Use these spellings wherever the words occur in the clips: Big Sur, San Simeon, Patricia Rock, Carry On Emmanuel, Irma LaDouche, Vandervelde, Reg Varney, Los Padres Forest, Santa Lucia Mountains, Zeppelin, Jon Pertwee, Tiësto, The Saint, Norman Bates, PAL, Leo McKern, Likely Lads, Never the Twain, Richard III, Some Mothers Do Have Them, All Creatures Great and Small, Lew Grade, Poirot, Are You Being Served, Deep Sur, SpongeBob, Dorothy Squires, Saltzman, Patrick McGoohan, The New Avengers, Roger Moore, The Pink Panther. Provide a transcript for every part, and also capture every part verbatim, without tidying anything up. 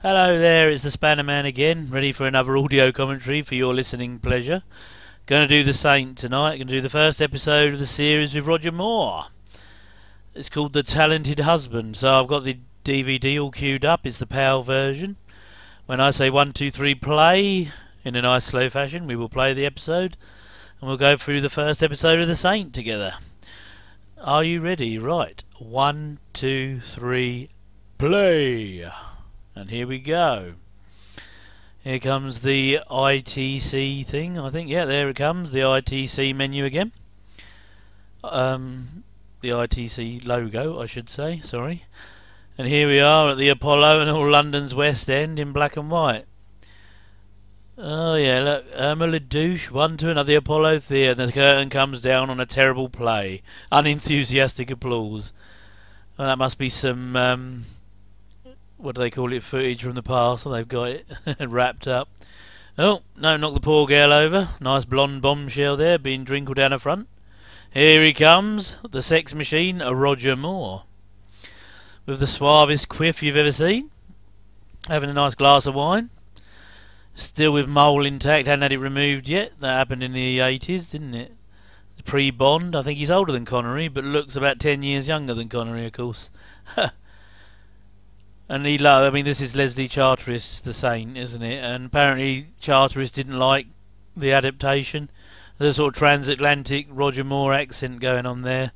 Hello there, it's the Spanner Man again, ready for another audio commentary for your listening pleasure. Going to do The Saint tonight, going to do the first episode of the series with Roger Moore. It's called The Talented Husband, so I've got the D V D all queued up, it's the PAL version. When I say one, two, three, play, in a nice slow fashion, we will play the episode, and we'll go through the first episode of The Saint together. Are you ready? Right, one, two, three, play! And here we go. Here comes the I T C thing, I think. Yeah, there it comes, the I T C menu again. Um, the I T C logo, I should say, sorry. And here we are at the Apollo and all London's West End in black and white. Oh yeah, look, Irma LaDouche, one to another, the Apollo Theatre. The curtain comes down on a terrible play. Unenthusiastic applause. Well, that must be some... Um, what do they call it, footage from the past, and they've got it wrapped up. Oh, no, knock the poor girl over. Nice blonde bombshell there, being drinkled down her front. Here he comes, the sex machine, a Roger Moore. With the suavest quiff you've ever seen. Having a nice glass of wine. Still with mole intact, hadn't had it removed yet. That happened in the eighties, didn't it? Pre-Bond, I think he's older than Connery, but looks about ten years younger than Connery, of course. And he loved, I mean, this is Leslie Charteris, The Saint, isn't it? And apparently Charteris didn't like the adaptation. There's a sort of transatlantic Roger Moore accent going on there.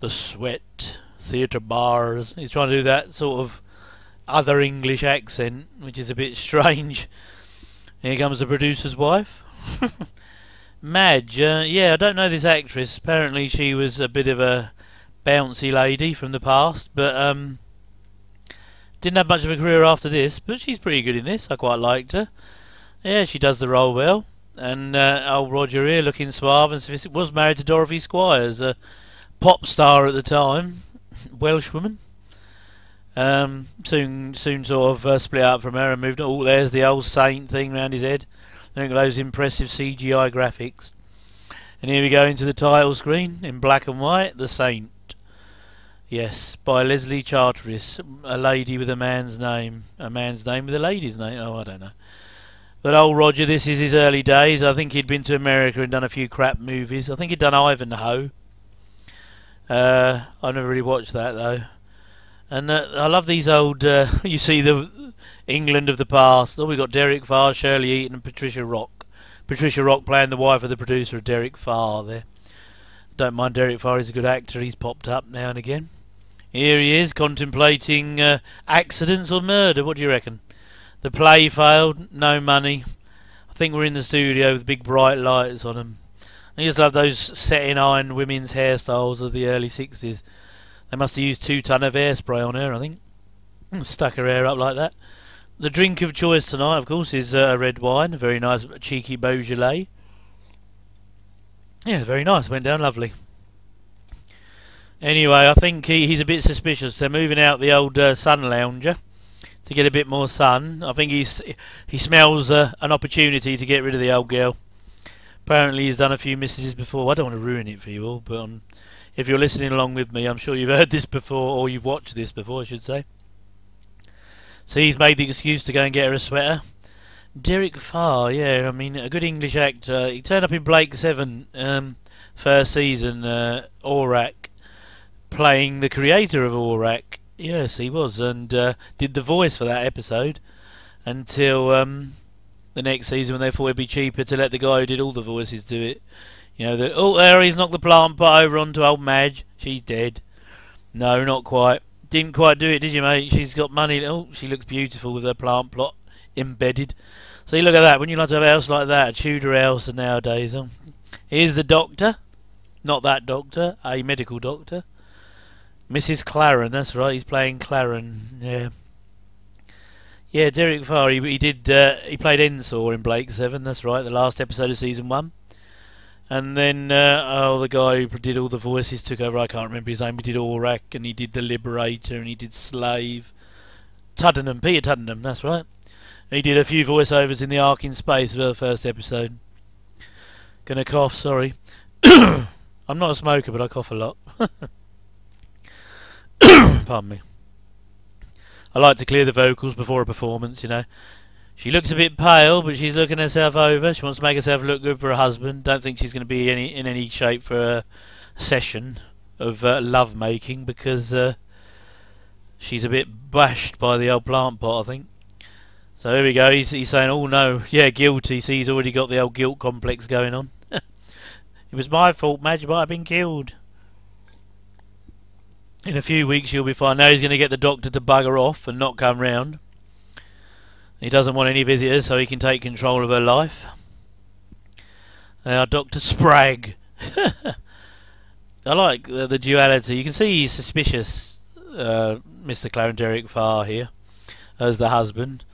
The sweat, theatre bars. He's trying to do that sort of other English accent, which is a bit strange. Here comes the producer's wife. Madge, uh, yeah, I don't know this actress. Apparently she was a bit of a bouncy lady from the past, but... um. Didn't have much of a career after this, but she's pretty good in this. I quite liked her. Yeah, she does the role well. And uh, old Roger here, looking suave and sophisticated, was married to Dorothy Squires, a pop star at the time, Welsh woman. Um, soon, soon sort of uh, split up from her and moved on. Oh, there's the old Saint thing round his head. Look at those impressive C G I graphics. And here we go into the title screen in black and white, The Saint. Yes, by Leslie Charteris, a lady with a man's name, a man's name with a lady's name, oh I don't know. But old Roger, this is his early days. I think he'd been to America and done a few crap movies. I think he'd done Ivanhoe. Uh, I've never really watched that though. And uh, I love these old, uh, you see the England of the past. Oh, we've got Derek Farr, Shirley Eaton and Patricia Rock. Patricia Rock playing the wife of the producer of Derek Farr there. Don't mind Derek Farr, he's a good actor, he's popped up now and again. Here he is, contemplating uh, accidents or murder. What do you reckon? The play failed, no money. I think we're in the studio with big bright lights on them. I just love those set-in-iron women's hairstyles of the early sixties. They must have used two ton of hairspray on her, I think. Stuck her hair up like that. The drink of choice tonight, of course, is uh, red wine. Very nice, cheeky Beaujolais. Yeah, very nice. Went down lovely. Anyway, I think he, he's a bit suspicious. They're moving out the old uh, sun lounger to get a bit more sun. I think he's he smells uh, an opportunity to get rid of the old girl. Apparently he's done a few misses before. I don't want to ruin it for you all, but um, if you're listening along with me, I'm sure you've heard this before, or you've watched this before, I should say. So he's made the excuse to go and get her a sweater. Derek Farr, yeah, I mean, a good English actor. He turned up in Blake seven, um, first season, uh, Orac. Playing the creator of Orac, yes he was, and uh, did the voice for that episode until um, the next season when they thought it'd be cheaper to let the guy who did all the voices do it. You know, the, oh there he's knocked the plant pot over onto old Madge, she's dead. No, not quite. Didn't quite do it, did you mate? She's got money. Oh, she looks beautiful with her plant pot embedded. See, look at that. Wouldn't you like to have a house like that, a Tudor house nowadays? Oh. Here's the doctor, not that doctor, a medical doctor. Missus Claren, that's right, he's playing Claren, yeah. Yeah, Derek Farr, he, he did, uh, he played Ensor in Blake seven, that's right, the last episode of season one. And then, uh, oh, the guy who did all the voices took over, I can't remember his name, he did Orac, and he did The Liberator, and he did Slave. Tuddenham, Peter Tuddenham, that's right. He did a few voiceovers in The Ark in Space for the first episode. Gonna cough, sorry. I'm not a smoker, but I cough a lot. Pardon me. I like to clear the vocals before a performance, you know. She looks a bit pale, but she's looking herself over. She wants to make herself look good for her husband. Don't think she's going to be any in any shape for a session of uh, love making, because uh, she's a bit bashed by the old plant pot, I think. So here we go. He's, he's saying, "Oh no, yeah, guilty." See, he's already got the old guilt complex going on. It was my fault, Madge might have been killed. In a few weeks you'll be fine. Now he's going to get the doctor to bugger off and not come round. He doesn't want any visitors so he can take control of her life. They are Doctor Spragg. I like the, the duality. You can see he's suspicious, uh, Mister Claren Derek Farr here, as the husband.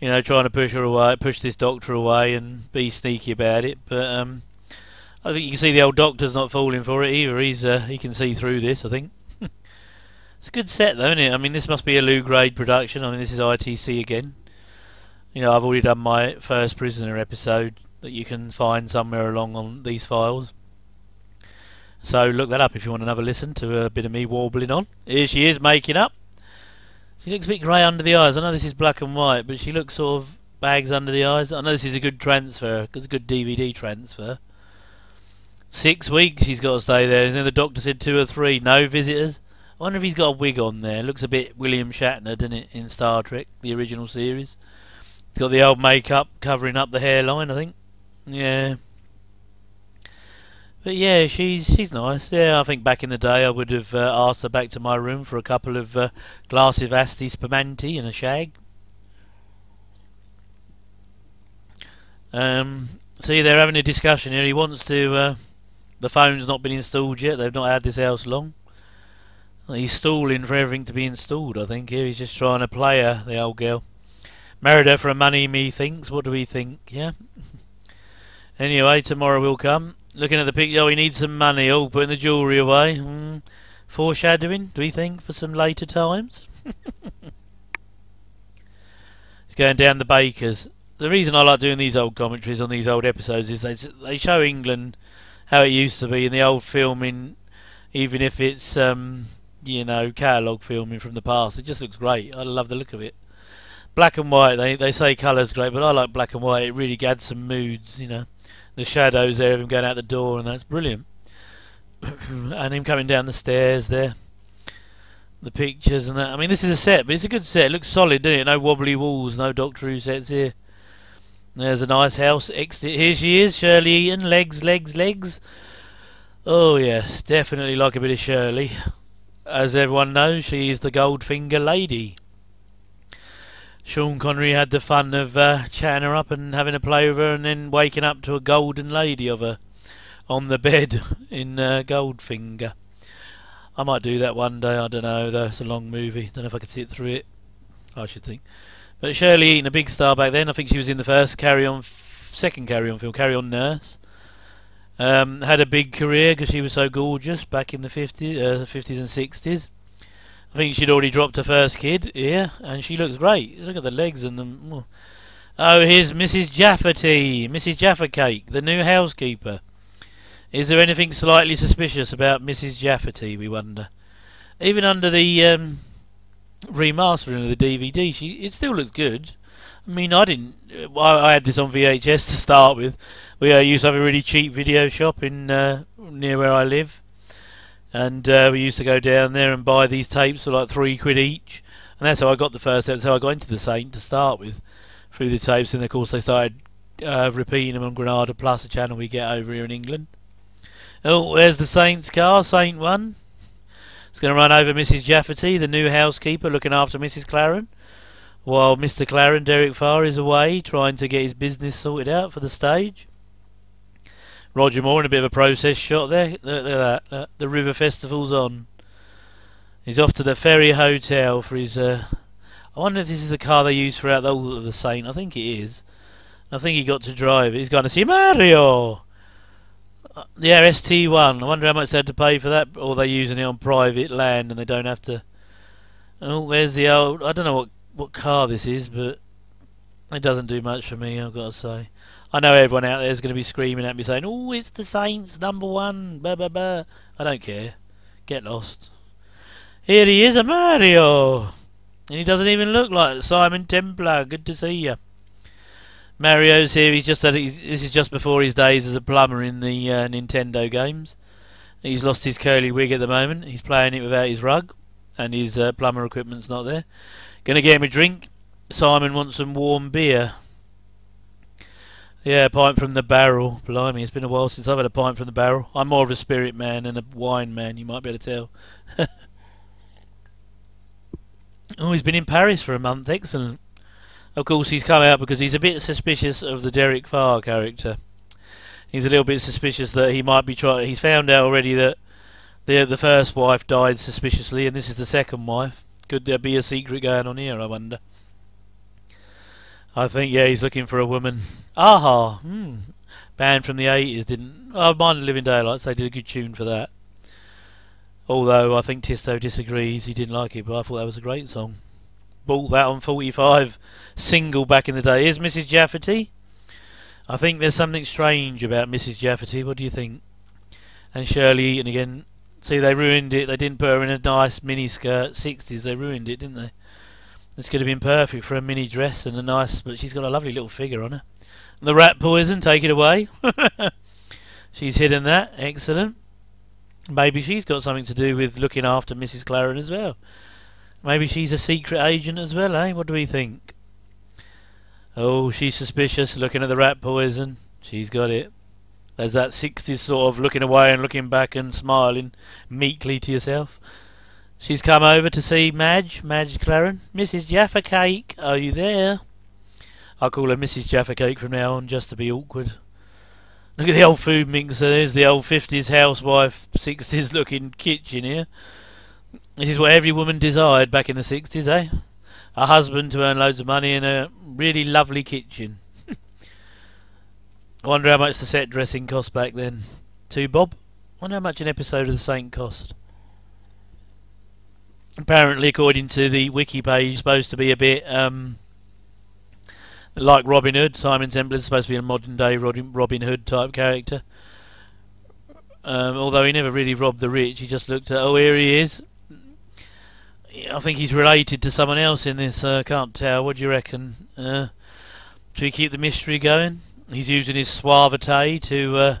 You know, trying to push her away, push this doctor away and be sneaky about it. But um, I think you can see the old doctor's not falling for it either. He's uh, he can see through this, I think. It's a good set though, isn't it? I mean, this must be a Lew Grade production. I mean, this is I T C again. You know, I've already done my first Prisoner episode that you can find somewhere along on these files. So look that up if you want another listen to a bit of me warbling on. Here she is making up. She looks a bit grey under the eyes. I know this is black and white, but she looks sort of bags under the eyes. I know this is a good transfer. It's a good D V D transfer. Six weeks she's got to stay there. You know, the doctor said two or three. No visitors. I wonder if he's got a wig on there. Looks a bit William Shatner, doesn't it, in Star Trek, the original series. He's got the old makeup covering up the hairline, I think. Yeah. But yeah, she's she's nice. Yeah, I think back in the day I would have uh, asked her back to my room for a couple of uh, glasses of Asti Spermanti and a shag. Um, see, they're having a discussion here. He wants to... Uh, the phone's not been installed yet. They've not had this house long. He's stalling for everything to be installed, I think. Here he's just trying to play her, the old girl. Married her for money, me thinks. What do we think? Yeah. Anyway, tomorrow we'll come. Looking at the picture, oh, he needs some money. Oh, putting the jewellery away. Mm. Foreshadowing, do we think, for some later times? He's going down the Bakers. The reason I like doing these old commentaries on these old episodes is they they show England how it used to be in the old filming, even if it's... Um, you know, catalogue filming from the past. It just looks great. I love the look of it. Black and white, they they say colour's great, but I like black and white. It really adds some moods, you know. The shadows there of him going out the door, and that's brilliant. And him coming down the stairs there. The pictures and that. I mean, this is a set, but it's a good set. It looks solid, doesn't it? No wobbly walls, no Doctor Who sets here. There's a nice house exit. Here she is, Shirley Eaton. Legs, legs, legs. Oh, yes, definitely like a bit of Shirley. As everyone knows, she is the Goldfinger lady. Sean Connery had the fun of uh, chatting her up and having a play with her, and then waking up to a golden lady of her on the bed in uh, Goldfinger. I might do that one day, I don't know, though. It's a long movie. Don't know if I could sit through it. I should think. But Shirley Eaton, a big star back then. I think she was in the first Carry On, f second Carry On film, Carry On Nurse. Um, had a big career because she was so gorgeous back in the fifties and sixties. I think she'd already dropped her first kid here, and she looks great. Look at the legs and the... Oh, here's Missus Jafferty, Missus Jaffercake, the new housekeeper. Is there anything slightly suspicious about Missus Jafferty, we wonder? Even under the um, remastering of the D V D, she it still looks good. I mean, I didn't... I had this on V H S to start with. We uh, used to have a really cheap video shop in uh, near where I live. And uh, we used to go down there and buy these tapes for like three quid each. And that's how I got the first episode. That's how I got into The Saint to start with, through the tapes. And, of course, they started uh, repeating them on Granada Plus, a channel we get over here in England. Oh, there's The Saint's car, Saint one. It's going to run over Missus Jafferty, the new housekeeper, looking after Missus Claren. While Mister Claren Derek Farr is away trying to get his business sorted out for the stage. Roger Moore in a bit of a process shot there. Look at that. The River Festival's on. He's off to the Ferry Hotel for his... Uh, I wonder if this is the car they use throughout the whole of The Saint. I think it is. I think he got to drive it. He's going to see Mario! The R S T one. I wonder how much they had to pay for that. Or they're using it on private land and they don't have to... Oh, there's the old... I don't know what... what car this is, but it doesn't do much for me, I've got to say. I know everyone out there is going to be screaming at me saying, "Oh, it's The Saint's number one, blah blah blah." I don't care. Get lost. Here he is, a Mario. And he doesn't even look like Simon Templar. Good to see you. Mario's here. He's just said he's, this is just before his days as a plumber in the uh, Nintendo games. He's lost his curly wig at the moment. He's playing it without his rug, and his uh, plumber equipment's not there. Gonna get him a drink. Simon wants some warm beer. Yeah, a pint from the barrel. Blimey, it's been a while since I've had a pint from the barrel. I'm more of a spirit man than a wine man, you might be able to tell. Oh, he's been in Paris for a month. Excellent. Of course, he's come out because he's a bit suspicious of the Derek Farr character. He's a little bit suspicious that he might be trying... He's found out already that the the first wife died suspiciously, and this is the second wife. Could there be a secret going on here, I wonder? I think, yeah, he's looking for a woman. Aha! Hmm. Band from the eighties, didn't... I mind The Living Daylights, they did a good tune for that. Although, I think Tiësto disagrees, he didn't like it, but I thought that was a great song. Bought that on forty-five, single back in the day. Here's Missus Jafferty. I think there's something strange about Missus Jafferty, what do you think? And Shirley Eaton again. See, they ruined it, they didn't put her in a nice miniskirt, sixties, they ruined it, didn't they? This could have been perfect for a mini dress and a nice... But she's got a lovely little figure on her. And the rat poison, take it away. She's hidden that. Excellent. Maybe she's got something to do with looking after Missus Claren as well. Maybe she's a secret agent as well, eh? What do we think? Oh, she's suspicious, looking at the rat poison. She's got it. There's that sixties sort of looking away and looking back and smiling meekly to yourself. She's come over to see Madge, Madge Claren. Missus Jaffa Cake, are you there? I'll call her Missus Jaffa Cake from now on, just to be awkward. Look at the old food mixer. There's the old fifties housewife, sixties looking kitchen here. This is what every woman desired back in the sixties, eh? A husband to earn loads of money and a really lovely kitchen. I wonder how much the set dressing cost back then. Two bob? I wonder how much an episode of The Saint cost. Apparently, according to the wiki page, supposed to be a bit um, like Robin Hood. Simon Templar's supposed to be a modern-day Robin Hood type character. Um, although he never really robbed the rich, he just looked at, oh, here he is. I think he's related to someone else in this. I uh, can't tell. What do you reckon? Uh, should we keep the mystery going? He's using his suavité to uh,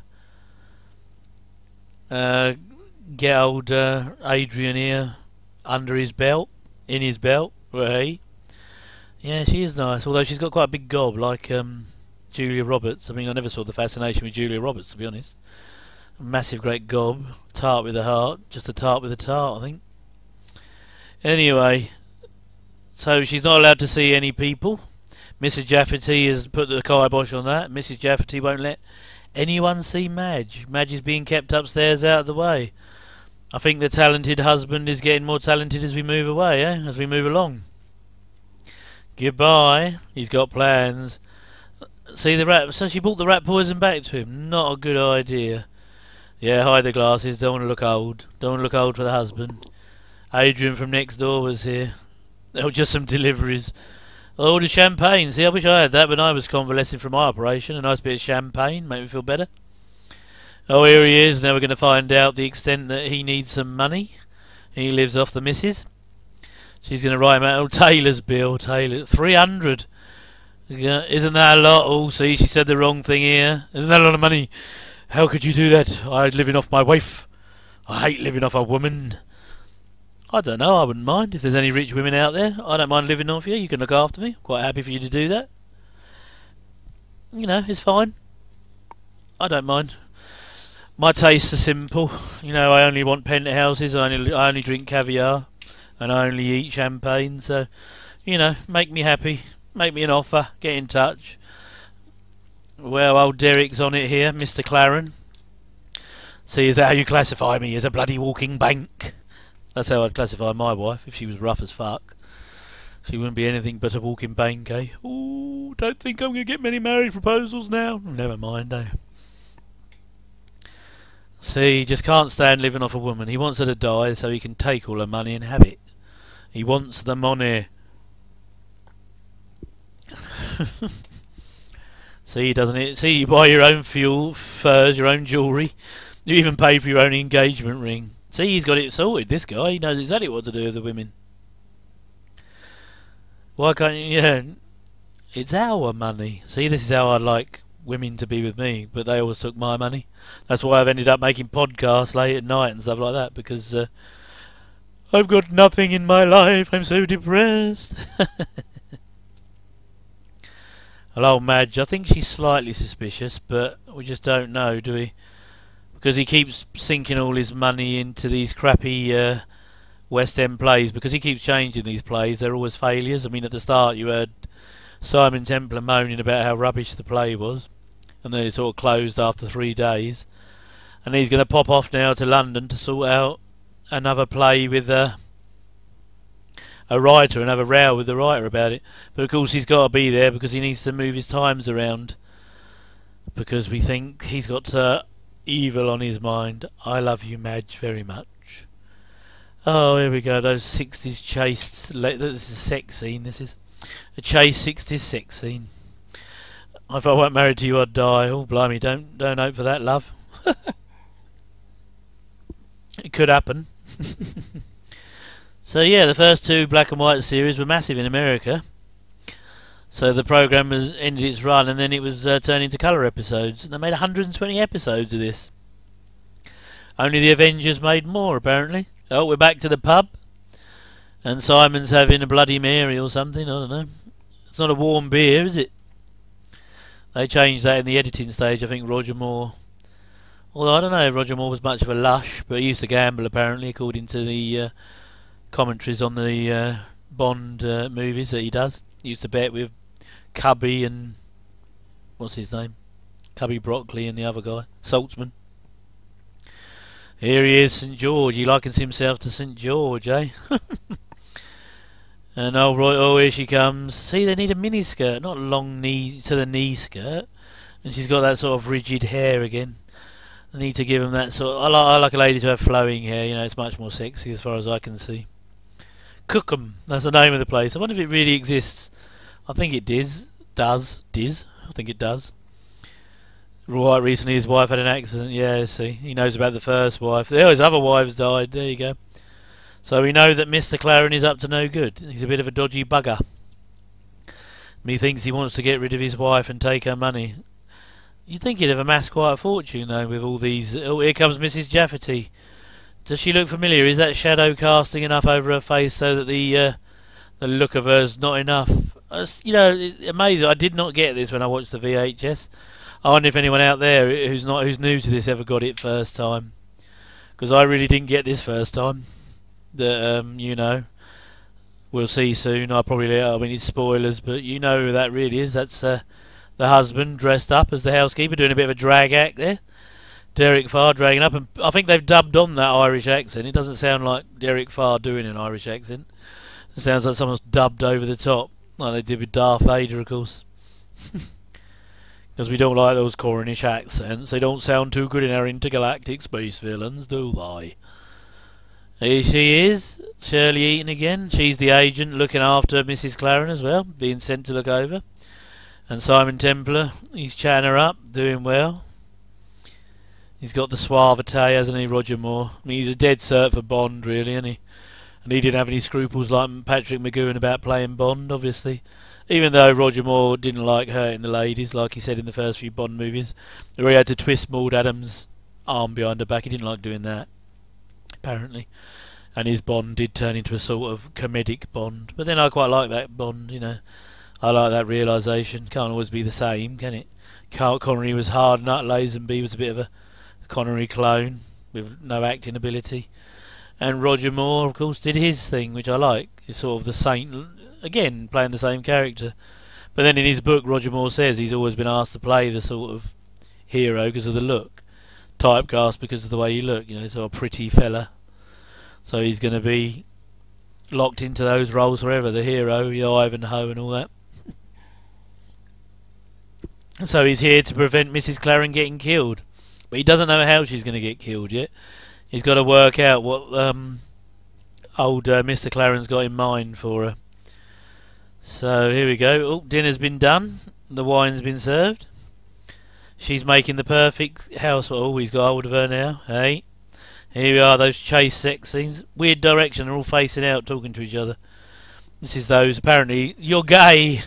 uh, get old uh, Adrian here. Under his belt, in his belt, where he? Yeah, she is nice. Although she's got quite a big gob, like um, Julia Roberts. I mean, I never saw the fascination with Julia Roberts, to be honest. A massive, great gob, tart with a heart, just a tart with a tart, I think. Anyway, so she's not allowed to see any people. Missus Jafferty has put the kibosh on that. Missus Jafferty won't let anyone see Madge. Madge is being kept upstairs, out of the way. I think the talented husband is getting more talented as we move away, eh? As we move along. Goodbye. He's got plans. See the rat... So she brought the rat poison back to him. Not a good idea. Yeah, hide the glasses. Don't want to look old. Don't want to look old for the husband. Adrian from next door was here. Oh, just some deliveries. Oh, the champagne. See, I wish I had that when I was convalescing from my operation. A nice bit of champagne. Make me feel better. Oh, here he is. Now we're going to find out the extent that he needs some money. He lives off the missus. She's going to write him out. Oh, Taylor's bill. Taylor. three hundred. Isn't that a lot? Oh, see, she said the wrong thing here. Isn't that a lot of money? How could you do that? I'm living off my wife. I hate living off a woman. I don't know. I wouldn't mind. If there's any rich women out there, I don't mind living off you. You can look after me. I'm quite happy for you to do that. You know, it's fine. I don't mind. My tastes are simple, you know. I only want penthouses. I only I only drink caviar, and I only eat champagne. So, you know, make me happy, make me an offer, get in touch. Well, old Derek's on it here, Mister Claren. See, is that how you classify me? As a bloody walking bank? That's how I'd classify my wife if she was rough as fuck. She wouldn't be anything but a walking bank, eh? Ooh, don't think I'm gonna get many marriage proposals now. Never mind, eh? See, he just can't stand living off a woman. He wants her to die so he can take all her money and have it. He wants the money. See, doesn't it? See, you buy your own fuel, furs, your own jewellery. You even pay for your own engagement ring. See, he's got it sorted, this guy. He knows exactly what to do with the women. Why can't you? Yeah, it's our money. See, this is how I like women to be with me, but they always took my money. That's why I've ended up making podcasts late at night and stuff like that, because uh, I've got nothing in my life. I'm so depressed. Hello, Madge. I think she's slightly suspicious, but we just don't know, do we? Because he keeps sinking all his money into these crappy uh, West End plays, because he keeps changing these plays. They're always failures. I mean, at the start you heard Simon Templar moaning about how rubbish the play was, and then it sort of closed after three days. And he's going to pop off now to London to sort out another play with a, a writer and have a row with the writer about it. But of course he's got to be there because he needs to move his times around, because we think he's got uh, evil on his mind. I love you, Madge, very much. Oh, here we go, those sixties chase. This is a sex scene, this is. A chase sixties sex scene. If I weren't married to you, I'd die. Oh, blimey, don't don't hope for that, love. It could happen. So yeah, the first two black and white series were massive in America. So the program has ended its run, and then it was uh, turned into colour episodes. And they made one hundred twenty episodes of this. Only the Avengers made more, apparently. Oh, we're back to the pub. And Simon's having a Bloody Mary or something, I don't know. It's not a warm beer, is it? They changed that in the editing stage, I think, Roger Moore. Although I don't know if Roger Moore was much of a lush, but he used to gamble, apparently, according to the uh, commentaries on the uh, Bond uh, movies that he does. He used to bet with Cubby and... what's his name? Cubby Broccoli and the other guy, Saltzman. Here he is, Saint George. He likens himself to Saint George, eh? And oh, right, oh, here she comes. See, they need a mini skirt, not a long knee to the knee skirt. And she's got that sort of rigid hair again. I need to give them that sort of, I, li I like a lady to have flowing hair, you know, it's much more sexy as far as I can see. Cookham, that's the name of the place. I wonder if it really exists. I think it does. Does. Diz. I think it does. Right, recently his wife had an accident. Yeah, see, he knows about the first wife. There, his other wives died. There you go. So we know that Mister Clarin is up to no good. He's a bit of a dodgy bugger. And he thinks he wants to get rid of his wife and take her money. You'd think he'd have amassed quite a fortune, though, with all these... Oh, here comes Missus Jafferty. Does she look familiar? Is that shadow casting enough over her face so that the uh, the look of her is not enough? It's, you know, it's amazing. I did not get this when I watched the V H S. I wonder if anyone out there who's not who's new to this ever got it first time. Because I really didn't get this first time. That um, you know, we'll see soon. I probably, I mean, it's spoilers, but you know who that really is. That's uh, the husband dressed up as the housekeeper, doing a bit of a drag act there. Derek Farr dragging up, and I think they've dubbed on that Irish accent. It doesn't sound like Derek Farr doing an Irish accent. It sounds like someone's dubbed over the top, like they did with Darth Vader, of course. Because we don't like those cornish accents. They don't sound too good in our intergalactic space villains, do they? Here she is, Shirley Eaton again. She's the agent looking after Missus Clarin as well, being sent to look over. And Simon Templar, he's chatting her up, doing well. He's got the suavite, hasn't he, Roger Moore? I mean, he's a dead cert for Bond, really, isn't he? And he didn't have any scruples like Patrick McGoohan about playing Bond, obviously. Even though Roger Moore didn't like hurting the ladies, like he said in the first few Bond movies, where he had to twist Maud Adams' arm behind her back. He didn't like doing that, apparently, and his Bond did turn into a sort of comedic Bond. But then I quite like that Bond, you know. I like that realisation. Can't always be the same, can it? Carl Connery was hard nut. Lazenby was a bit of a Connery clone with no acting ability. And Roger Moore, of course, did his thing, which I like. He's sort of the Saint, again, playing the same character. But then in his book, Roger Moore says he's always been asked to play the sort of hero because of the look. Typecast because of the way you look, you know, so a pretty fella. So he's going to be locked into those roles forever, the hero, the Ivanhoe and all that. So he's here to prevent Missus Clarin getting killed. But he doesn't know how she's going to get killed yet. He's got to work out what um, old uh, Mister Clarin's got in mind for her. So here we go. Oh, dinner's been done. The wine's been served. She's making the perfect house. Oh, he's got hold of her now. Hey, here we are. Those chase sex scenes. Weird direction. They're all facing out, talking to each other. This is those, apparently, you're gay.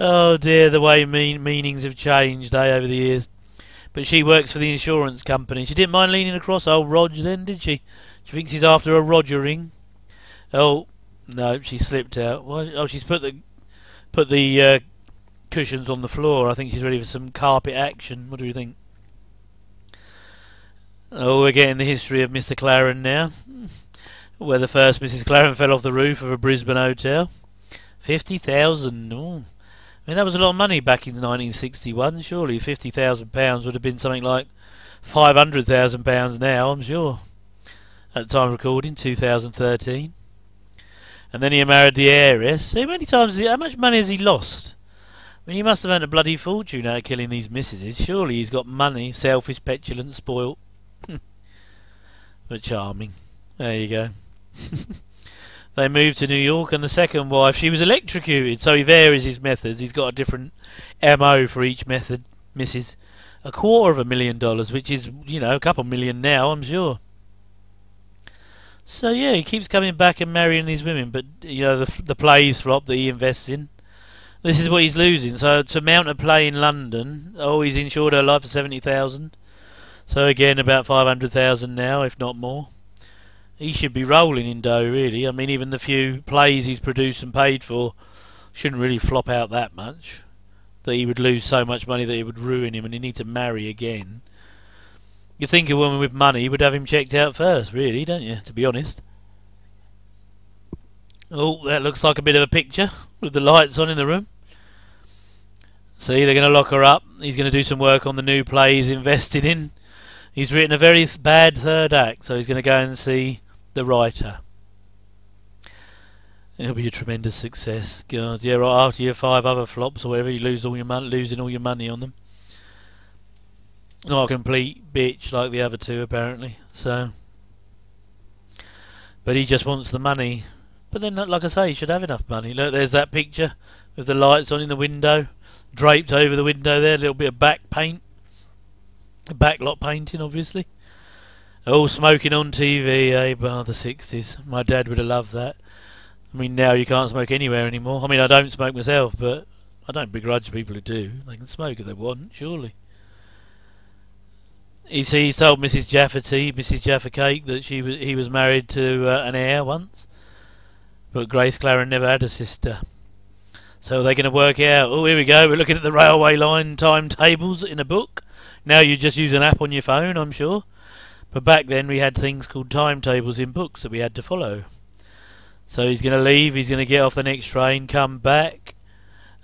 Oh dear, the way mean meanings have changed, eh, over the years. But she works for the insurance company. She didn't mind leaning across old Rog then, did she? She thinks he's after a Rogering. Oh, no, she slipped out. Oh, she's put the put the uh, cushions on the floor. I think she's ready for some carpet action. What do you think? Oh, we're getting the history of Mister Claren now. Where the first Missus Claren fell off the roof of a Brisbane hotel. Fifty thousand. Oh. I mean, that was a lot of money back in nineteen sixty-one, surely. fifty thousand pounds would have been something like five hundred thousand pounds now, I'm sure. At the time of recording, two thousand thirteen. And then he married the heiress. How many times? He, how much money has he lost? I mean, he must have earned a bloody fortune out of killing these missuses. Surely he's got money, selfish, petulant, spoilt. But charming. There you go. They moved to New York, and the second wife, she was electrocuted, so he varies his methods. He's got a different M O for each method. Missus a quarter of a million dollars, which is, you know, a couple million now, I'm sure. So yeah, he keeps coming back and marrying these women, but you know, the the plays flop that he invests in. This is what he's losing. So to mount a play in London, oh, he's insured her life for seventy thousand. So again, about five hundred thousand now, if not more. He should be rolling in dough, really. I mean, even the few plays he's produced and paid for shouldn't really flop out that much. That he would lose so much money that it would ruin him, and he need to marry again. You think a woman with money would have him checked out first, really, don't you? To be honest. Oh, that looks like a bit of a picture with the lights on in the room. See, they're going to lock her up. He's going to do some work on the new play he's invested in. He's written a very th- bad third act, so he's going to go and see the writer. It'll be a tremendous success. God, yeah, right after your five other flops or whatever, you lose all your money, losing all your money on them. Not a complete bitch like the other two, apparently. So, but he just wants the money. But then, like I say, he should have enough money. Look, there's that picture with the lights on in the window, draped over the window there. A little bit of back paint, backlot painting, obviously. Oh, smoking on T V, eh? Bar the sixties. My dad would have loved that. I mean, now you can't smoke anywhere anymore. I mean, I don't smoke myself, but I don't begrudge people who do. They can smoke if they want, surely. He's, he's told Missus Jafferty, Missus Jaffercake, that she was, he was married to uh, an heir once. But Grace Claren never had a sister. So they're going to work it out. Oh, here we go. We're looking at the railway line timetables in a book. Now you just use an app on your phone, I'm sure. But back then we had things called timetables in books that we had to follow. So he's going to leave, he's going to get off the next train, come back,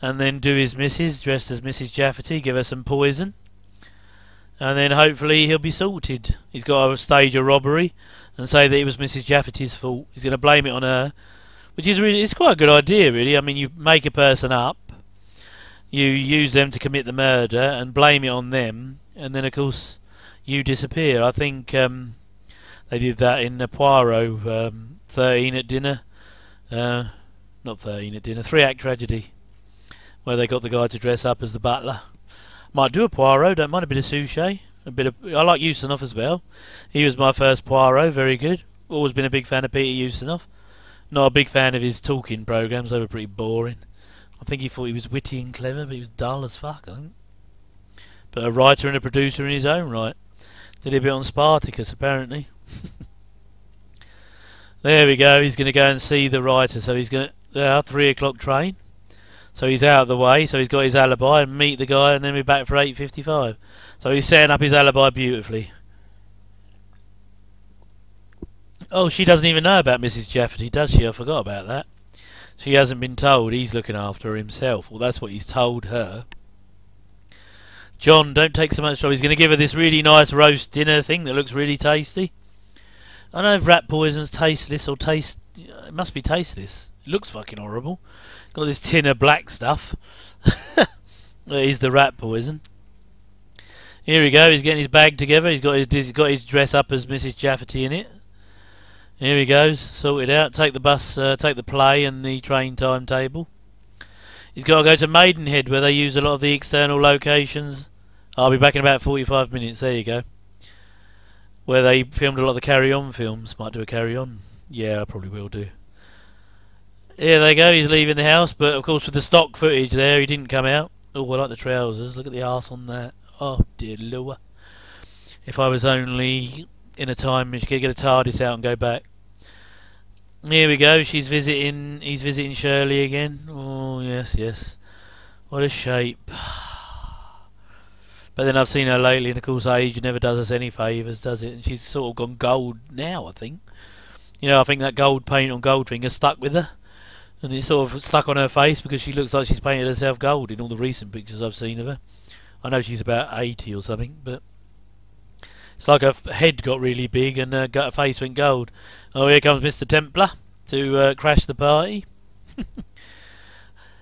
and then do his missus, dressed as Missus Jafferty, give her some poison. And then hopefully he'll be sorted. He's got to stage a robbery and say that it was Missus Jafferty's fault. He's going to blame it on her, which is really, it's quite a good idea, really. I mean, you make a person up, you use them to commit the murder and blame it on them, and then, of course, you disappear. I think um, they did that in the Poirot, um, thirteen at dinner. Uh, not thirteen at dinner, three-act tragedy, where they got the guy to dress up as the butler. Might do a Poirot, don't mind a bit of Suchet. A bit of, I like Ustinov as well. He was my first Poirot, very good. Always been a big fan of Peter Ustinov. Not a big fan of his talking programmes, they were pretty boring. I think he thought he was witty and clever, but he was dull as fuck, I think. But a writer and a producer in his own right. Did a bit on Spartacus, apparently. There we go, he's going to go and see the writer. So he's going to, uh, three o'clock train. So he's out of the way, so he's got his alibi, and meet the guy, and then we're back for eight fifty-five. So he's setting up his alibi beautifully. Oh, she doesn't even know about Missus Jafferty, does she? I forgot about that. She hasn't been told he's looking after her himself. Well, that's what he's told her. John, don't take so much trouble. He's going to give her this really nice roast dinner thing that looks really tasty. I don't know if rat poison's tasteless or taste... It must be tasteless. It looks fucking horrible. Got this tin of black stuff. That is the rat poison. Here we go. He's getting his bag together. He's got his, he's got his dress up as Missus Jafferty in it. Here he goes, sorted out. Take the bus, uh, take the play and the train timetable. He's got to go to Maidenhead, where they use a lot of the external locations. I'll be back in about forty-five minutes. There you go. Where they filmed a lot of the Carry On films. Might do a Carry On. Yeah, I probably will do. Here they go, he's leaving the house, but of course with the stock footage there, he didn't come out. Oh, I like the trousers, look at the arse on that. Oh, dear Lua. If I was only in a time, she could get a TARDIS out and go back. Here we go, she's visiting, he's visiting Shirley again. Oh, yes, yes. What a shape. But then I've seen her lately, and of course age never does us any favours, does it? And she's sort of gone gold now, I think. You know, I think that gold paint on Goldfinger stuck with her. And it's sort of stuck on her face because she looks like she's painted herself gold in all the recent pictures I've seen of her. I know she's about eighty or something, but it's like her head got really big and her face went gold. Oh, here comes Mister Templar to uh, crash the party.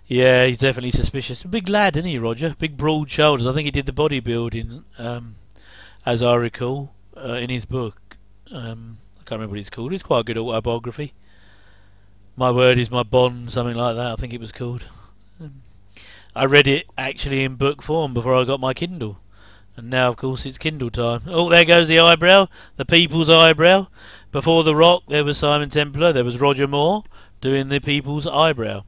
Yeah, he's definitely suspicious. Big lad, isn't he, Roger? Big broad shoulders. I think he did the bodybuilding, um, as I recall, uh, in his book. Um, I can't remember what it's called. It's quite a good autobiography. My Word Is My Bond, something like that, I think it was called. Um, I read it actually in book form before I got my Kindle. And now, of course, it's Kindle time. Oh, there goes the eyebrow, the people's eyebrow. Before The Rock, there was Simon Templar, there was Roger Moore doing the people's eyebrow.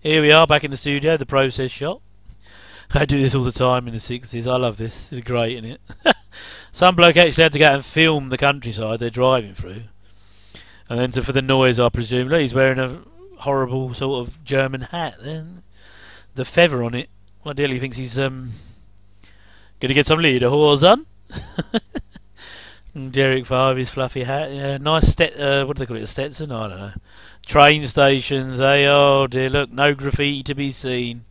Here we are, back in the studio, the process shot. I do this all the time in the sixties. I love this. It's great, isn't it? Some bloke actually had to go out and film the countryside they're driving through. And then to, for the noise, I presume. Look, he's wearing a horrible sort of German hat. Then the feather on it. Ideally, he thinks he's um going to get some lead, a whore's on. Derek Farr, his fluffy hat. Yeah, nice Stet. Uh, what do they call it? A Stetson? I don't know. Train stations. Hey, oh dear. Look, no graffiti to be seen.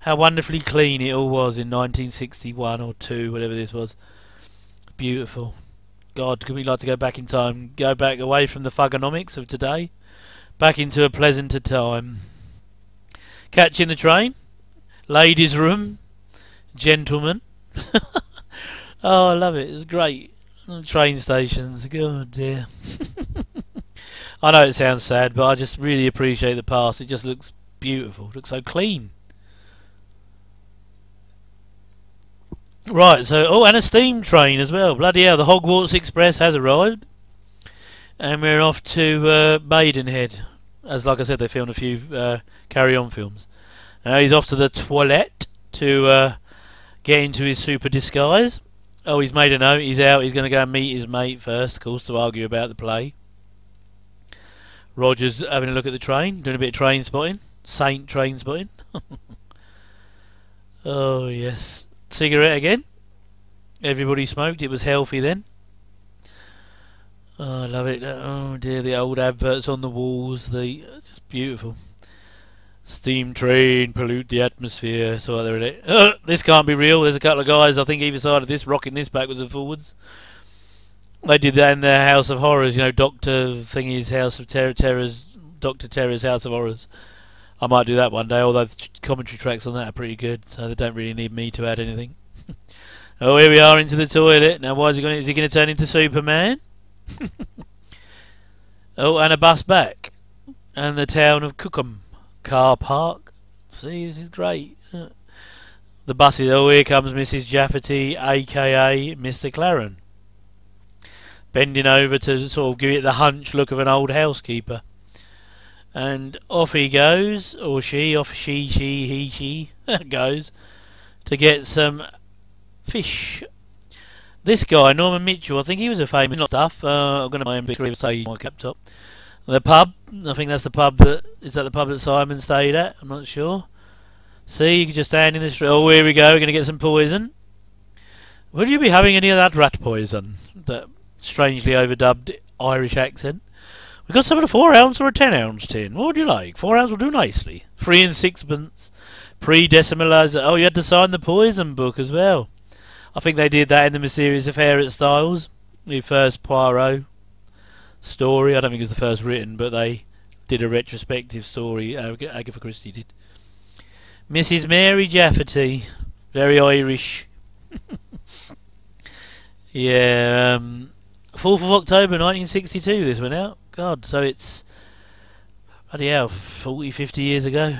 How wonderfully clean it all was in nineteen sixty-one or two, whatever this was. Beautiful. God, could we like to go back in time, go back away from the fugonomics of today, back into a pleasanter time. Catching the train, ladies' room, gentlemen. Oh, I love it. It's great. Train stations. God dear. I know it sounds sad, but I just really appreciate the past. It just looks beautiful. It looks so clean. Right, so, oh, and a steam train as well. Bloody hell, the Hogwarts Express has arrived. And we're off to uh, Maidenhead. As, like I said, they filmed a few uh, Carry On films. Now he's off to the toilette to uh, get into his super disguise. Oh, he's made a note. He's out. He's going to go and meet his mate first, of course, to argue about the play. Roger's having a look at the train, doing a bit of train spotting. Saint train spotting. Oh, yes. Cigarette again. Everybody smoked. It was healthy then. Oh, I love it. Oh dear, the old adverts on the walls. The it's just beautiful. Steam train pollute the atmosphere. So there it is. Oh, this can't be real. There's a couple of guys, I think, either side of this, rocking this backwards and forwards. They did that in their House of Horrors. You know, Doctor Thingy's House of Terror, Terror's Doctor Terror's House of Horrors. I might do that one day, although the commentary tracks on that are pretty good, so they don't really need me to add anything. Oh, here we are into the toilet. Now, why is he going? Is he going to turn into Superman? Oh, and a bus back, and the town of Cookham car park. See, this is great. The buses. Oh, here comes Missus Jafferty, A K A Mister Claren, bending over to sort of give it the hunch look of an old housekeeper. And off he goes, or she, off she, she, he, she, goes to get some fish. This guy, Norman Mitchell, I think he was a famous stuff. Uh, I'm going to my own big career, say my laptop. The pub, I think that's the pub that, is that the pub that Simon stayed at? I'm not sure. See, you can just stand in the street. Oh, here we go, we're going to get some poison. Would you be having any of that rat poison? That strangely overdubbed Irish accent. We've got some of the four ounce or a ten ounce tin. What would you like? Four ounce will do nicely. Three and sixpence. Pre-decimalizer. Oh, you had to sign the poison book as well. I think they did that in the mysterious affair at Styles. The first Poirot story. I don't think it was the first written, but they did a retrospective story. Ag Agatha Christie did. Missus Mary Jafferty. Very Irish. Yeah. Um, fourth of October nineteen sixty-two this went out. God, so it's bloody hell, forty, fifty years ago.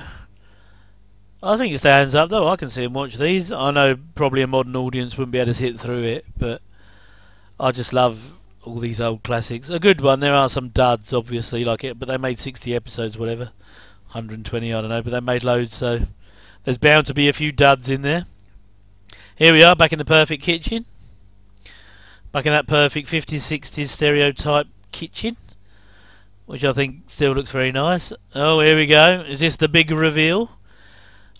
I think it stands up though. I can see and watch these. I know probably a modern audience wouldn't be able to sit through it, but I just love all these old classics. A good one. There are some duds, obviously, like it, but they made sixty episodes, whatever, one hundred twenty, I don't know, but they made loads, so there's bound to be a few duds in there. Here we are, back in the perfect kitchen, back in that perfect fifties, sixties stereotype kitchen, which I think still looks very nice. Oh, here we go. Is this the big reveal?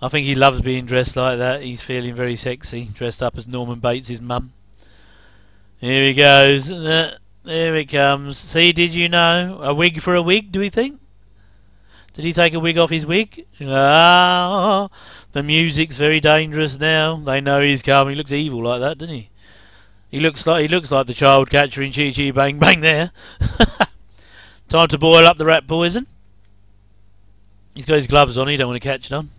I think he loves being dressed like that. He's feeling very sexy, dressed up as Norman Bates' mum. Here he goes. There it comes. See, did you know? A wig for a wig, do we think? Did he take a wig off his wig? Ah, the music's very dangerous now. They know he's coming. He looks evil like that, doesn't he? He looks like, he looks like the child catcher in Chee Chee Bang Bang there. Time to boil up the rat poison. He's got his gloves on. He don't want to catch none.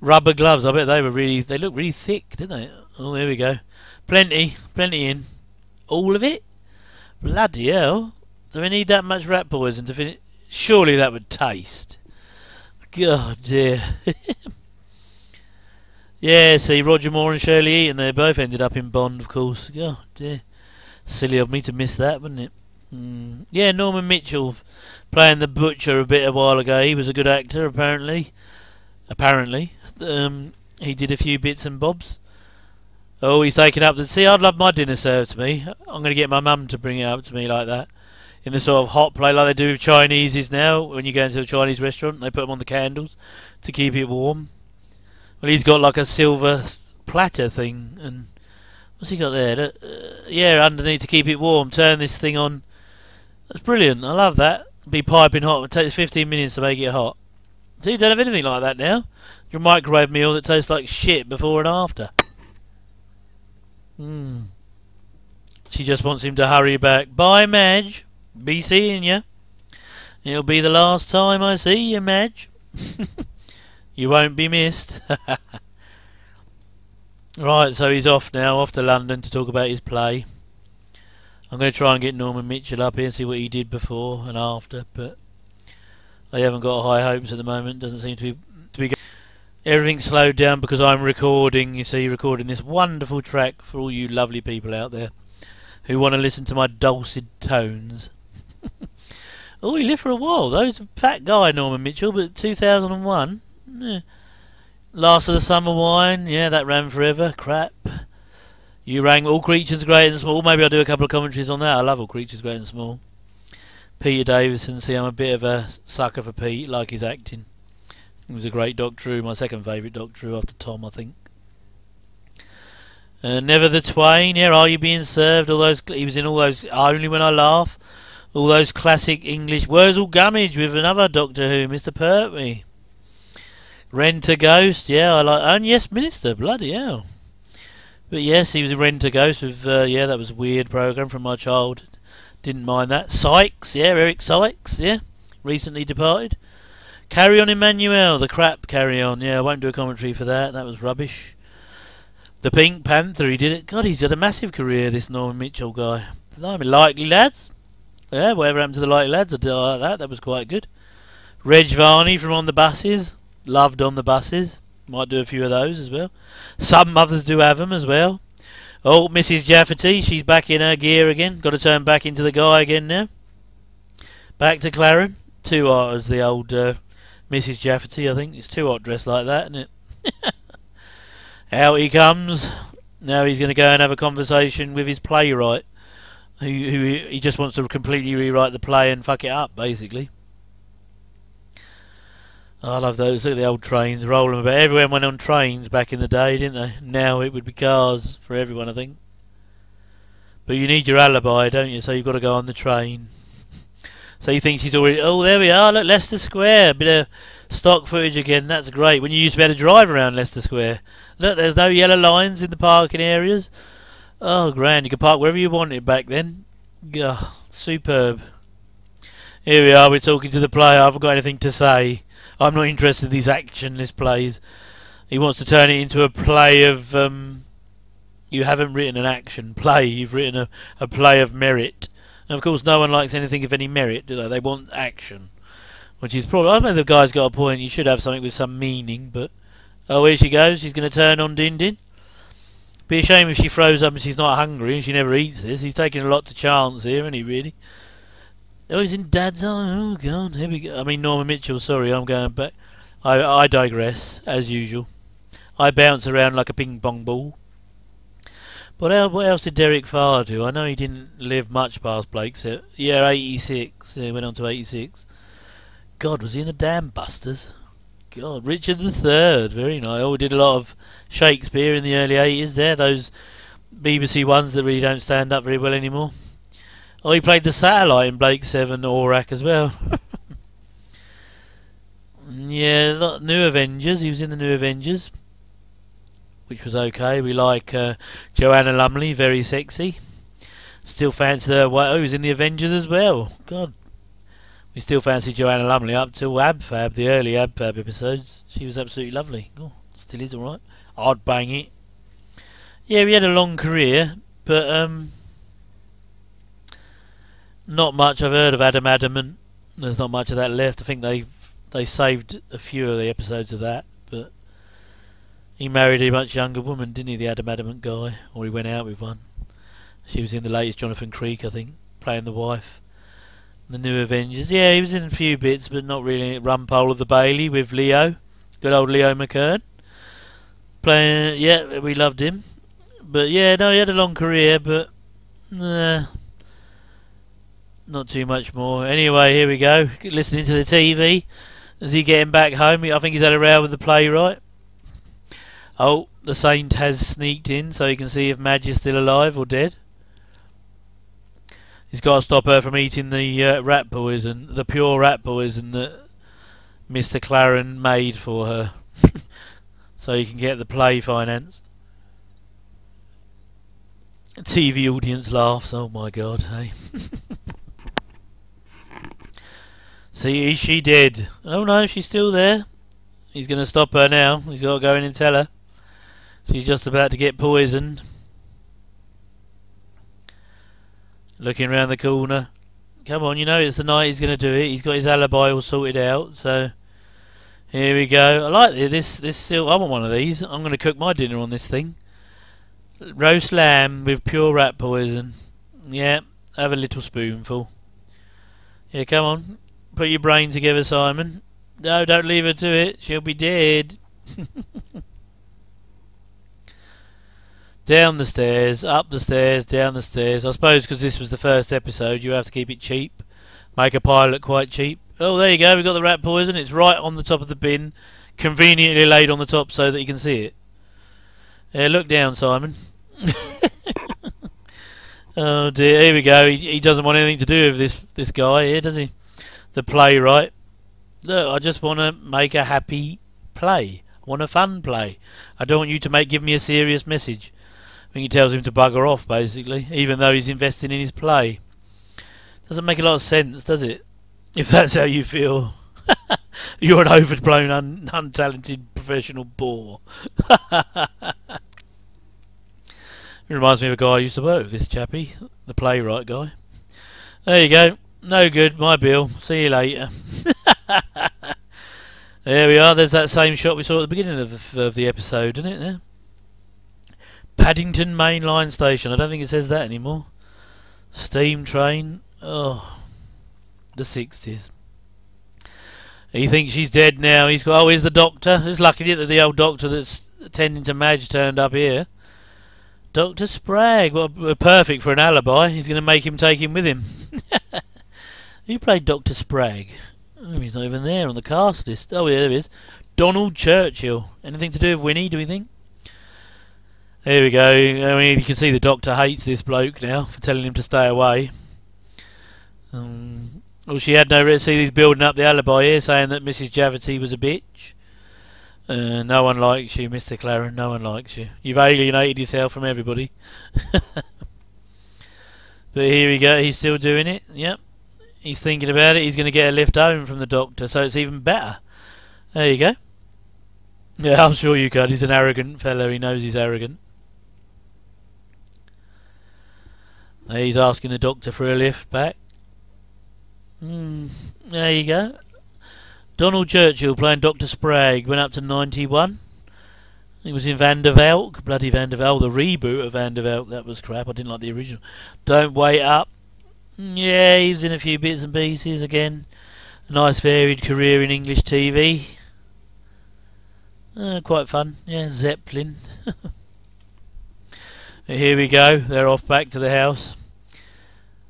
Rubber gloves. I bet they were really, they look really thick, didn't they? Oh, here we go. Plenty, plenty in. All of it? Bloody hell. Do we need that much rat poison to finish? Surely that would taste. God dear. Yeah, see, Roger Moore and Shirley Eaton, they both ended up in Bond, of course. God dear. Silly of me to miss that, wouldn't it? Mm. Yeah, Norman Mitchell playing the Butcher a bit a while ago. He was a good actor, apparently. Apparently. Um, he did a few bits and bobs. Oh, he's taking up the... See, I'd love my dinner served to me. I'm going to get my mum to bring it up to me like that. In the sort of hot plate like they do with Chineses now. When you go into a Chinese restaurant, they put them on the candles to keep it warm. Well, he's got like a silver platter thing. And what's he got there? Uh, yeah, underneath to keep it warm. Turn this thing on. That's brilliant. I love that. It'll be piping hot. It takes fifteen minutes to make it hot. See, you don't have anything like that now. Your microwave meal that tastes like shit before and after. Mm. She just wants him to hurry back. Bye, Madge. Be seeing you. It'll be the last time I see you, Madge. You won't be missed. Right, so he's off now, off to London to talk about his play. I'm going to try and get Norman Mitchell up here and see what he did before and after, but they haven't got high hopes at the moment. Doesn't seem to be to be. Good. Everything's slowed down because I'm recording, you see, recording this wonderful track for all you lovely people out there who want to listen to my dulcet tones. Oh, he lived for a while, though. He's a fat guy, Norman Mitchell, but two thousand one. Eh. Last of the Summer Wine, yeah, that ran forever. Crap. You rang All Creatures Great and Small. Maybe I'll do a couple of commentaries on that. I love All Creatures Great and Small. Peter Davison, see, I'm a bit of a sucker for Pete, like his acting. He was a great Doc Drew, my second favourite Doc Drew after Tom, I think. Uh, Never the Twain, yeah, Are You Being Served? All those, he was in all those, Only When I Laugh, all those classic English. Wurzel Gummidge with another Doctor Who, Mister Pertwee. Rent-a-Ghost, yeah, I like, and Yes Minister, bloody hell. But yes, he was in Rent-a-Ghost with, uh, yeah, that was a weird programme from my childhood. Didn't mind that. Sykes, yeah, Eric Sykes, yeah, recently departed. Carry On Emmanuel, the crap Carry On, yeah, I won't do a commentary for that, that was rubbish. The Pink Panther, he did it. God, he's had a massive career, this Norman Mitchell guy. Blimey, Likely Lads. Yeah, whatever happened to the Likely Lads, I did like that, that was quite good. Reg Varney from On the Buses, loved On the Buses. Might do a few of those as well. Some mothers do have them as well. Oh, Missus Jafferty, she's back in her gear again. Got to turn back into the guy again now. Back to Claren. Too hot as the old uh, Missus Jafferty, I think. It's too hot dressed like that, isn't it? Out he comes. Now he's going to go and have a conversation with his playwright, who, who he just wants to completely rewrite the play and fuck it up, basically. Oh, I love those. Look at the old trains rolling about. Everyone went on trains back in the day, didn't they? Now it would be cars for everyone, I think. But you need your alibi, don't you? So you've got to go on the train. So he thinks he's already... Oh, there we are. Look, Leicester Square. A bit of stock footage again. That's great. When you used to be able to drive around Leicester Square. Look, there's no yellow lines in the parking areas. Oh, grand. You could park wherever you wanted back then. Oh, superb. Here we are. We're talking to the player. I haven't got anything to say. I'm not interested in these actionless plays. He wants to turn it into a play of... Um, you haven't written an action play. You've written a, a play of merit. And of course, no one likes anything of any merit, do they? They want action. Which is probably... I don't know if the guy's got a point. You should have something with some meaning, but... Oh, here she goes. She's going to turn on Din Din. Be a shame if she throws up and she's not hungry and she never eats this. He's taking a lot to chance here, isn't he, really? Oh, he's in Dad's eye. Oh, God. Here we go. I mean, Norman Mitchell. Sorry, I'm going back. I, I digress, as usual. I bounce around like a ping-pong ball. But what else did Derek Farr do? I know he didn't live much past Blake seven. Yeah, eighty-six. Yeah, he went on to eighty-six. God, was he in the Dam Busters? God, Richard the Third. Very nice. Oh, we did a lot of Shakespeare in the early eighties there. Those B B C ones that really don't stand up very well anymore. Oh, he played the Satellite in Blake seven, Orac as well. Yeah, New Avengers. He was in the New Avengers, which was okay. We like uh, Joanna Lumley, very sexy. Still fancy her. Oh, he was in the Avengers as well. God. We still fancy Joanna Lumley up till Ab Fab, the early Ab Fab episodes. She was absolutely lovely. Oh, still is alright. I'd bang it. Yeah, we had a long career, but um, not much. I've heard of Adam Adamant. There's not much of that left. I think they they saved a few of the episodes of that, but he married a much younger woman, didn't he, the Adam Adamant guy? Or he went out with one. She was in the latest Jonathan Creek, I think, playing the wife. The New Avengers. Yeah, he was in a few bits, but not really. Rumpole of the Bailey with Leo. Good old Leo McKern. Playing, yeah, we loved him. But yeah, no, he had a long career, but nah, not too much more. Anyway, here we go. Listening to the T V. Is he getting back home? I think he's had a row with the playwright. Oh, the Saint has sneaked in so he can see if Madge is still alive or dead. He's got to stop her from eating the uh, rat poison, the pure rat poison that Mister Claren made for her, so he can get the play financed. T V audience laughs. Oh my God! Hey, see, is she dead? Oh no, she's still there. He's going to stop her now. He's got to go in and tell her she's just about to get poisoned. Looking round the corner. Come on, you know it's the night he's going to do it. He's got his alibi all sorted out. So here we go. I like this. This silk. I want one of these. I'm going to cook my dinner on this thing. Roast lamb with pure rat poison. Yeah, have a little spoonful. Yeah, come on. Put your brain together, Simon. No, don't leave her to it. She'll be dead. Down the stairs, up the stairs, down the stairs. I suppose because this was the first episode, you have to keep it cheap. Make a pilot quite cheap. Oh, there you go. We've got the rat poison. It's right on the top of the bin. Conveniently laid on the top so that you can see it. Yeah, look down, Simon. Oh, dear. Here we go. He, he doesn't want anything to do with this, this guy here, does he? The playwright. Look, I just want to make a happy play. I want a fun play. I don't want you to make give me a serious message. I think he tells him to bugger off, basically, even though he's investing in his play. Doesn't make a lot of sense, does it? If that's how you feel. You're an overblown, un untalented professional bore. It reminds me of a guy I used to work with, this chappy, the playwright guy. There you go. No good, my bill. See you later. There we are. There's that same shot we saw at the beginning of the, of the episode, isn't it? There. Paddington Main Line Station. I don't think it says that anymore. Steam train. Oh, the sixties. He thinks she's dead now. He's got. Oh, here's the doctor. It's lucky that the old doctor that's attending to Madge turned up here. Doctor Spragg. Well, perfect for an alibi. He's going to make him take him with him. Who played Doctor Spragg? Oh, he's not even there on the cast list. Oh, yeah, there he is. Donald Churchill. Anything to do with Winnie, do we think? Here we go. I mean, you can see the doctor hates this bloke now for telling him to stay away. Um, well, she had no reason. See, he's building up the alibi here, saying that Missus Javity was a bitch. Uh, no one likes you, Mister Claren. No one likes you. You've alienated yourself from everybody. But here we go. He's still doing it. Yep. He's thinking about it. He's going to get a lift home from the doctor, so it's even better. There you go. Yeah, I'm sure you could. He's an arrogant fellow. He knows he's arrogant. He's asking the doctor for a lift back. Mm, there you go. Donald Churchill playing Doctor Spragg went up to ninety-one. He was in Vandervelde, bloody Vandervelde, the reboot of Vandervelde. That was crap. I didn't like the original. Don't Wait Up. Yeah, he was in a few bits and pieces again. A nice varied career in English T V. Uh, quite fun. Yeah, Zeppelin. Here we go. They're off back to the house.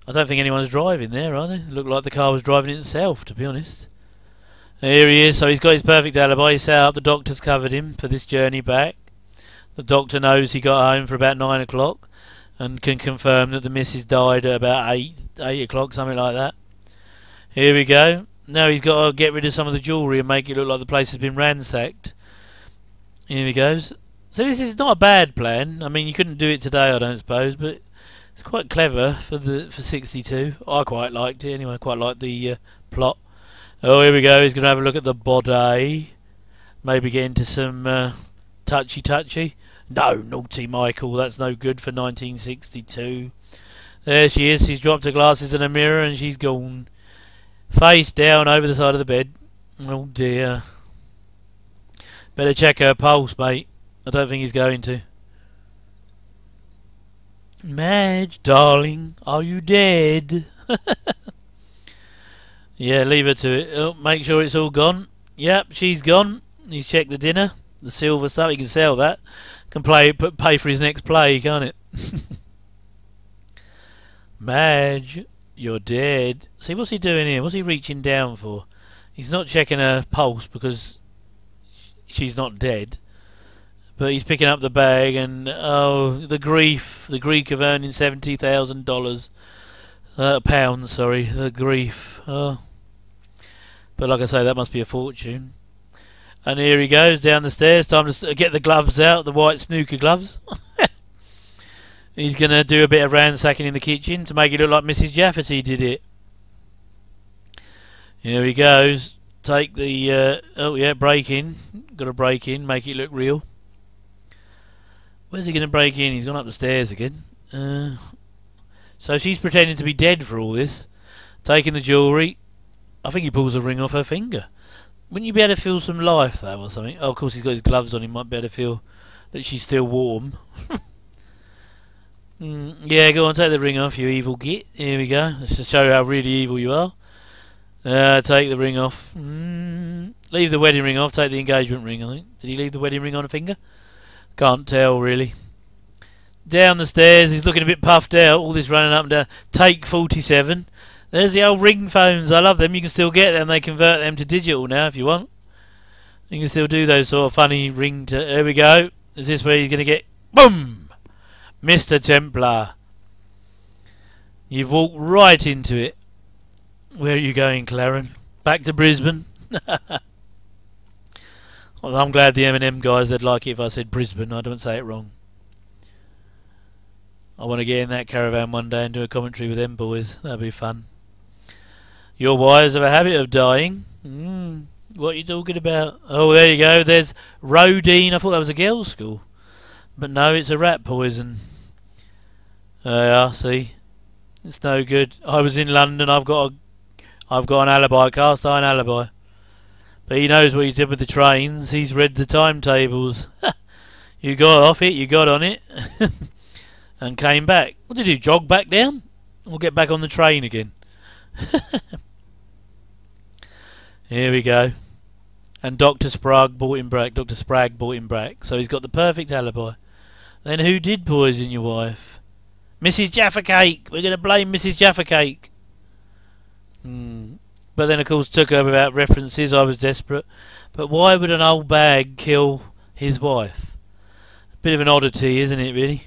I don't think anyone's driving there, are they? It looked like the car was driving itself, to be honest. Here he is. So he's got his perfect alibi. He's set up. The doctor's covered him for this journey back. The doctor knows he got home for about nine o'clock and can confirm that the missus died at about eight, eight o'clock, something like that. Here we go. Now he's got to get rid of some of the jewellery and make it look like the place has been ransacked. Here he goes. So this is not a bad plan. I mean, you couldn't do it today, I don't suppose, but it's quite clever for the for sixty-two. I quite liked it anyway. I quite liked the uh, plot. Oh, here we go. He's going to have a look at the body. Maybe get into some uh, touchy-touchy. No, naughty Michael. That's no good for nineteen sixty-two. There she is. She's dropped her glasses in a mirror and she's gone. Face down over the side of the bed. Oh, dear. Better check her pulse, mate. I don't think he's going to. Madge, darling, are you dead? Yeah, leave her to it. Oh, make sure it's all gone. Yep, she's gone. He's checked the dinner, the silver stuff. He can sell that. Can play, put, pay for his next play, can't it? Madge, you're dead. See, what's he doing here? What's he reaching down for? He's not checking her pulse because she's not dead. But he's picking up the bag and, oh, the grief. The Greek of earning seventy thousand dollars. Uh, pounds, sorry. The grief. Oh. But like I say, that must be a fortune. And here he goes down the stairs. Time to get the gloves out, the white snooker gloves. He's going to do a bit of ransacking in the kitchen to make it look like Missus Jafferty did it. Here he goes. Take the, uh, oh yeah, break in. Got to break in, make it look real. Where's he going to break in? He's gone up the stairs again. Uh, so she's pretending to be dead for all this. Taking the jewellery. I think he pulls a ring off her finger. Wouldn't you be able to feel some life, though, or something? Oh, of course, he's got his gloves on. He might be able to feel that she's still warm. mm, yeah, go on, take the ring off, you evil git. Here we go. That's to show how really evil you are. Uh, take the ring off. Mm, leave the wedding ring off. Take the engagement ring, I think. Did he leave the wedding ring on a finger? Can't tell, really. Down the stairs, he's looking a bit puffed out. All this running up and down. Take forty-seven. There's the old ring phones. I love them. You can still get them. They convert them to digital now if you want. You can still do those sort of funny ring... To there we go. Is this where he's going to get... Boom! Mister Templar. You've walked right into it. Where are you going, Claren? Back to Brisbane? Well, I'm glad the M and M guys, they'd like it if I said Brisbane. I don't say it wrong. I want to get in that caravan one day and do a commentary with them boys. That'd be fun. Your wives have a habit of dying. Mm, what are you talking about? Oh, there you go. There's Rodine. I thought that was a girls' school. But no, it's a rat poison. Uh, yeah, see. It's no good. I was in London. I've got, a, I've got an alibi, a cast iron alibi. But he knows what he did with the trains. He's read the timetables. You got off it, you got on it, and came back. What did you jog back down? We'll get back on the train again. Here we go. And Doctor Sprague bought him back. Doctor Sprague bought him back. So he's got the perfect alibi. Then who did poison your wife? Missus Jaffa Cake. We're going to blame Missus Jaffa Cake. Hmm. But then, of course, took her without references. I was desperate. But why would an old bag kill his wife? A bit of an oddity, isn't it, really?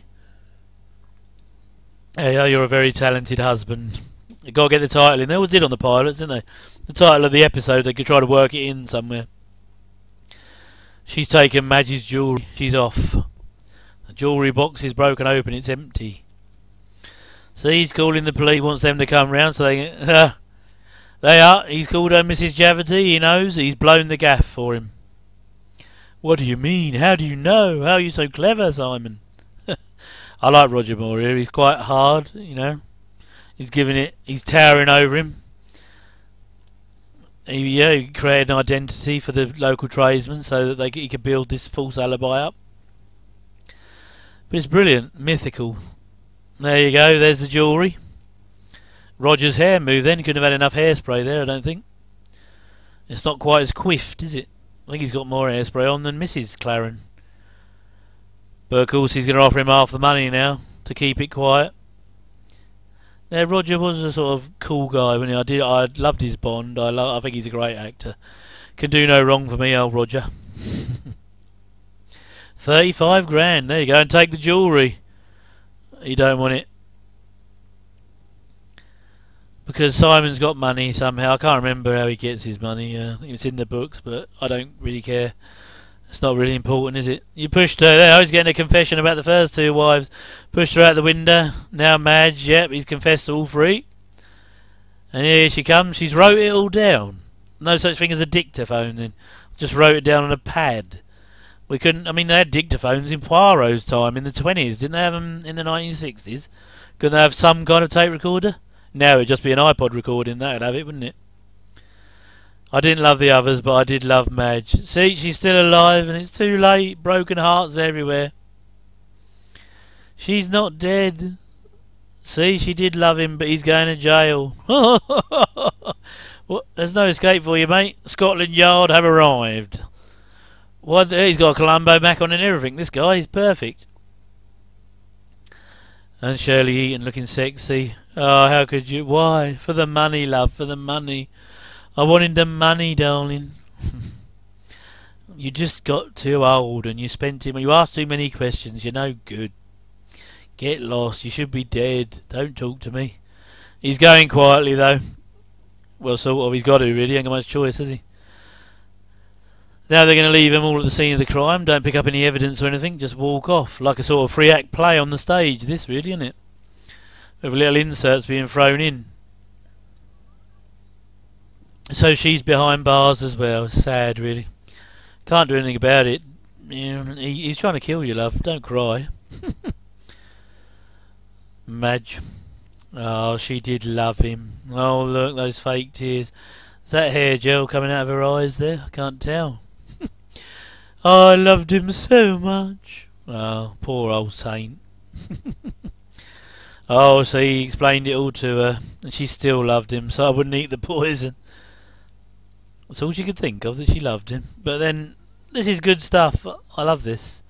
Hey, oh, you're a very talented husband. You've got to get the title in. They always did on the pilots, didn't they? The title of the episode, they could try to work it in somewhere. She's taken Madge's jewellery. She's off. The jewellery box is broken open. It's empty. So he's calling the police. He wants them to come round so they can... They are. He's called her Missus Javity. He knows. He's blown the gaff for him. What do you mean? How do you know? How are you so clever, Simon? I like Roger Moore here. He's quite hard, you know. He's giving it. He's towering over him. He, yeah, he created an identity for the local tradesmen so that they, he could build this false alibi up. But it's brilliant, mythical. There you go, there's the jewellery. Roger's hair move then, couldn't have had enough hairspray there, I don't think. It's not quite as quiffed, is it? I think he's got more hairspray on than Missus Claren. But of course he's going to offer him half the money now to keep it quiet. Now Roger was a sort of cool guy when he, I did I loved his Bond. I love, I think he's a great actor. Can do no wrong for me, old Roger. Thirty-five grand. There you go, and take the jewellery. You don't want it. Because Simon's got money somehow. I can't remember how he gets his money. Uh, I think it's in the books, but I don't really care. It's not really important, is it? You pushed her there. I was getting a confession about the first two wives. Pushed her out the window. Now Madge, yep, he's confessed to all three. And here she comes. She's wrote it all down. No such thing as a dictaphone then. Just wrote it down on a pad. We couldn't, I mean, they had dictaphones in Poirot's time in the twenties. Didn't they have them in the nineteen sixties? Couldn't they have some kind of tape recorder? Now it'd just be an iPod recording, that would have it, wouldn't it? I didn't love the others, but I did love Madge. See, she's still alive, and it's too late. Broken hearts everywhere. She's not dead. See, she did love him, but he's going to jail. Well, there's no escape for you, mate. Scotland Yard have arrived. What? He's got a Columbo Mac on and everything. This guy is perfect. And Shirley Eaton looking sexy. Oh, how could you? Why? For the money, love. For the money. I wanted the money, darling. You just got too old and you spent too much. You asked too many questions. You're no good. Get lost. You should be dead. Don't talk to me. He's going quietly, though. Well, sort of. He's got to, really. Ain't got much choice, has he? Now they're going to leave him all at the scene of the crime. Don't pick up any evidence or anything. Just walk off. Like a sort of three-act play on the stage. This, really, isn't it? With little inserts being thrown in. So she's behind bars as well. Sad, really. Can't do anything about it. He's trying to kill you, love. Don't cry. Madge. Oh, she did love him. Oh, look, those fake tears. Is that hair gel coming out of her eyes there? I can't tell. Oh, I loved him so much. Oh, poor old Saint. Oh, so he explained it all to her, and she still loved him, so I wouldn't eat the poison. That's all she could think of, that she loved him. But then, this is good stuff. I love this.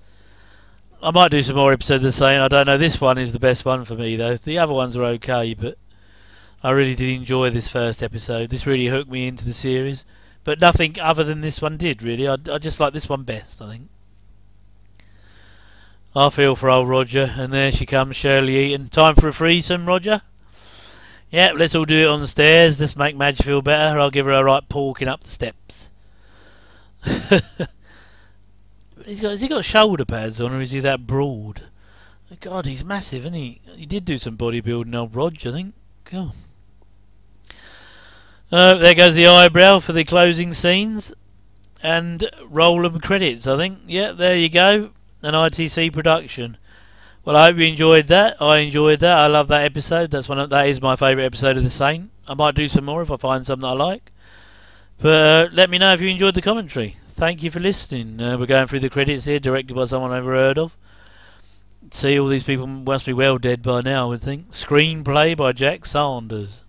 I might do some more episodes of The Saint. I don't know. This one is the best one for me, though. The other ones were okay, but I really did enjoy this first episode. This really hooked me into the series. But nothing other than this one did, really. I, I just like this one best, I think. I feel for old Roger. And there she comes, Shirley Eaton. Time for a threesome, Roger? Yep, let's all do it on the stairs. Let's make Madge feel better. I'll give her a right porking up the steps. He's got, has he got shoulder pads on, or is he that broad? Oh, God, he's massive, isn't he? He did do some bodybuilding, old Roger, I think. God. Uh, there goes the eyebrow for the closing scenes. And roll them credits, I think. Yeah, there you go. An I T C production. Well, I hope you enjoyed that. I enjoyed that. I love that episode. That's one of, that is my favourite episode of The Saint. I might do some more if I find something I like. But uh, let me know if you enjoyed the commentary. Thank you for listening. Uh, we're going through the credits here, directed by someone I've never heard of. See, all these people must be well dead by now, I would think. Screenplay by Jack Sanders.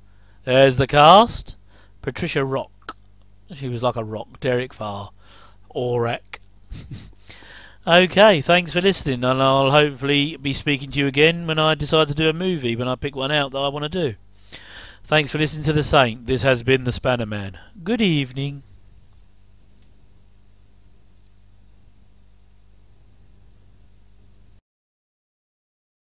There's the cast. Patricia Rock. She was like a rock. Derek Farr. Orac. Okay, thanks for listening, and I'll hopefully be speaking to you again when I decide to do a movie, when I pick one out that I want to do. Thanks for listening to The Saint. This has been The Spanner Man. Good evening.